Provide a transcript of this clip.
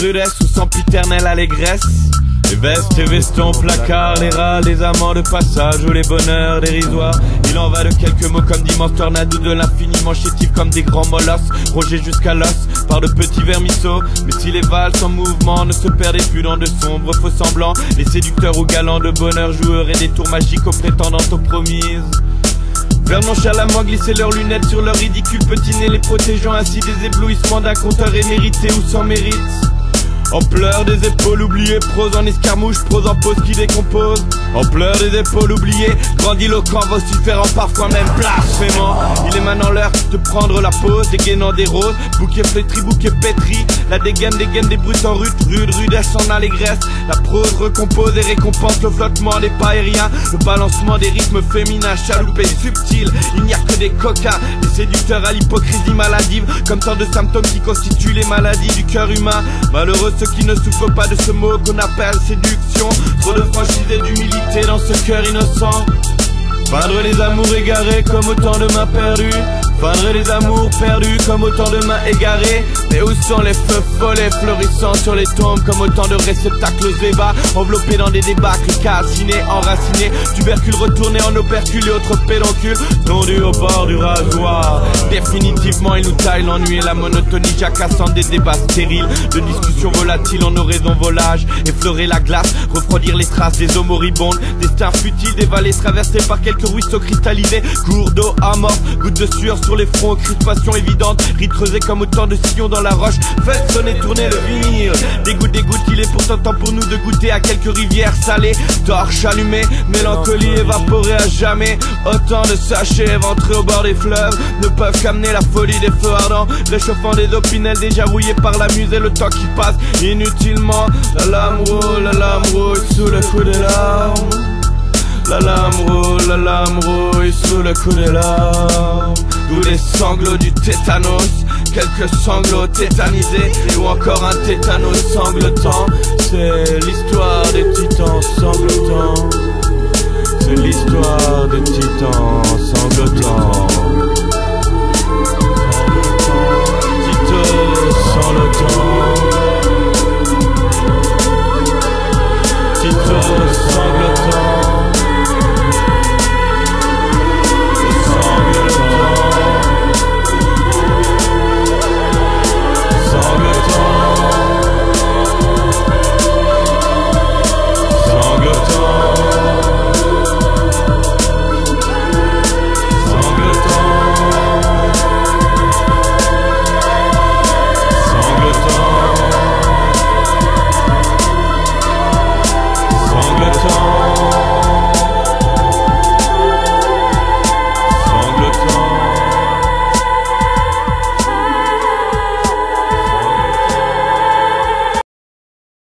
rudesse ou sempiternelle allégresse. Les vestes et vestons, placards, les rats, les amants de passage ou les bonheurs dérisoires. Il en va de quelques mots comme d'immenses tornados de l'infiniment chétifs comme des grands molosses, rogés jusqu'à l'os par de petits vermisseaux. Mais si les valses en mouvement ne se perdaient plus dans de sombres faux semblants, les séducteurs ou galants de bonheur joueraient des tours magiques aux prétendantes aux promises. Vers nonchalamment glisser leurs lunettes sur leur ridicule petit nez, les protégeant ainsi des éblouissements d'un compteur émérité ou sans mérite. Ampleur des épaules oubliées, prose en escarmouche, prose en pause qui décompose. Ampleur des épaules oubliées, grandiloquent, vociférant, parfois même blasphémant. Il est maintenant l'heure de prendre la pause, dégainant des roses, bouquet flétri, bouquet pétri. La dégaine des brutes en rute, rudesse en allégresse. La prose recompose et récompense le flottement des pas aériens, le balancement des rythmes féminins, chaloupés, subtils. Il n'y a que des coquins, des séducteurs à l'hypocrisie maladive, comme tant de symptômes qui constituent les maladies du cœur humain. Malheureux ceux qui ne souffrent pas de ce mot qu'on appelle séduction. Trop de franchise et d'humilité dans ce cœur innocent. Feindre les amours égarés comme autant de mains perdues. Feindre les amours perdus comme autant de mains égarées. Mais où sont les feux follets fleurissant sur les tombes comme autant de réceptacles ébats, enveloppés dans des débâcles calcinés, enracinés, tubercules retournés en opercules et autres pédoncules tondus au bord du rasoir. Définitivement ils nous taillent l'ennui et la monotonie jacassante des débats stériles, de discussions volatiles en oraisons volages, effleurer la glace, refroidir les traces des eaux moribondes, destins futiles des vallées traversées par quelques ruisseaux cristallisés, cours d'eau amorphe, gouttes de sueur sur les fronts, crispations évidentes, rides creusées comme autant de sillons dans la roche. Faites sonner, tourner le vinyle. Dégoûte, il est pourtant temps pour nous de goûter à quelques rivières salées, torches allumées, mélancolie évaporée à jamais. Autant de sachets éventrés au bord des fleuves ne peuvent qu'amener la folie des feux ardents, réchauffant des opinels déjà rouillés par la muse et le temps qui passe inutilement. La lame roule sous le coup des larmes. La lame rouille sous le coup des larmes. D'où les sanglots du tétanos, quelques sanglots tétanisés, ou encore un tétanos sanglotant. C'est l'histoire des titans sanglotants, c'est l'histoire des titans.